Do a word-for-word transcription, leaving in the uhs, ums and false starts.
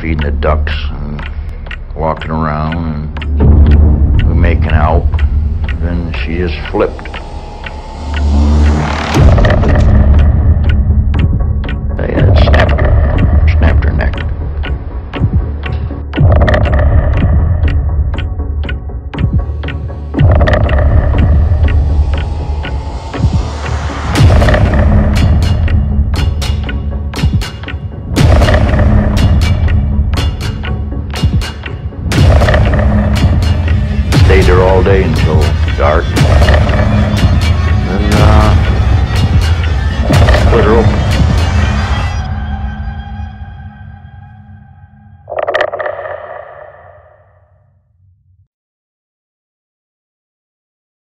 feeding the ducks and walking around and we making out. Then she just flipped.